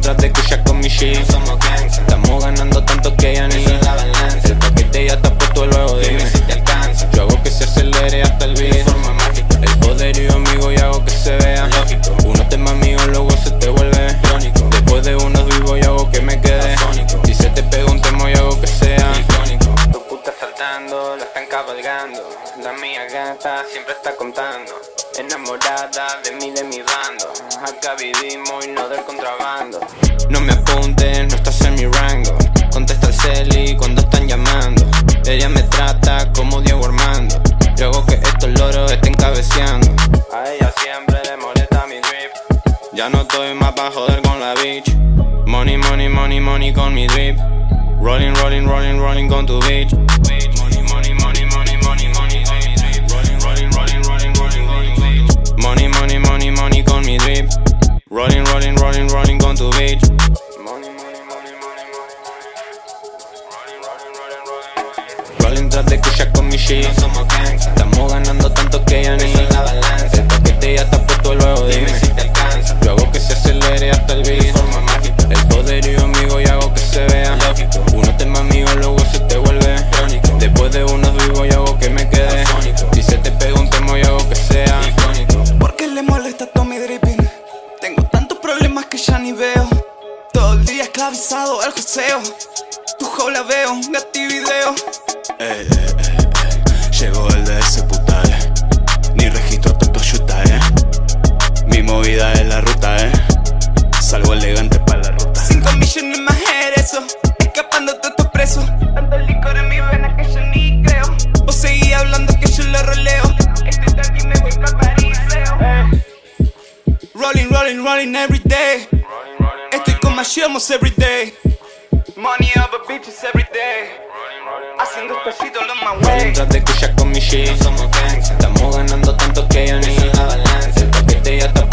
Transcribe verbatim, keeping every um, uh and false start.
mientras de cucha con mi shit. No somos gangs, estamos ganando tanto que ya ni la balanza. El paquete ya está puesto, luego dime, dime si te alcanza. Yo hago que se acelere hasta el beat de forma mágica. El poderío amigo y hago que se vea lógico. Unos temas míos luego se te vuelve crónico. Después de unos vivos y hago que me quede sónico. Si se te pega un tema y hago que sea icónico. Tu puta saltando, la están cabalgando. La mía gata siempre está contando. Enamorada de mí, de mi bando. Acá vivimos y no del contrabando. No me apuntes, no estás en mi rango. Contesta el celi cuando están llamando. Ella me trata como Diego Armando. Yo hago que estos loros estén cabeceando. A ella siempre le molesta mi drip. Ya no estoy más pa' joder con la bitch. Money, money, money, money con mi drip. Rolling, rolling, rolling, rolling con tu bitch. Money, money, money, money, money, money con mi drip. Rolling, rolling, rolling, rolling, rolling con mi bitch. Money, money, money, money con mi drip. Rolling, rolling, rolling, rolling con tu bitch. Money, money, money, money, money. Rolling tras de cucha con mi shit. No somos gangs, estamos ganando tanto que ya ni la balanza. El paquete ya está puesto, luego dime, dime si te alcanza. Yo hago que se acelere hasta el beat de forma mágica. El poderío amigo y hago que se vea lógico. Unos temas amigos luego se te vuelve crónico. Después de unos vivos y hago que me quede sónico. Si se te pega un tema y hago que sea icónico. ¿Por qué le molesta todo mi dripping? Tengo tantos problemas que ya ni veo. Todo el día esclavizado al joseo. Tu jaula veo, gato y video. Ey, ey, ey, ey. Llegó el de ese puta, eh. Ni registro tanto yuta, eh. Mi movida es la ruta, eh. Salgo elegante pa' la ruta. Cinco millones más eso, escapando de estos presos. Tanto licor en mi vena que yo ni creo. Vos seguí hablando que yo la roleo. Estoy tranqui, me voy pa' París, eh. Rolling, rolling, rolling every day. Estoy con my shemos every day. Money over bitches every day. Haciendo espejito on my way. Rolling tras de cucha con mi shit. No somos gangs, estamos ganando tanto que ya ni la balanza. El paquete ya está